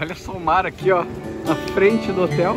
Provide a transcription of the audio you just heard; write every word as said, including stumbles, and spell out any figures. Olha só o mar aqui, ó, na frente do hotel.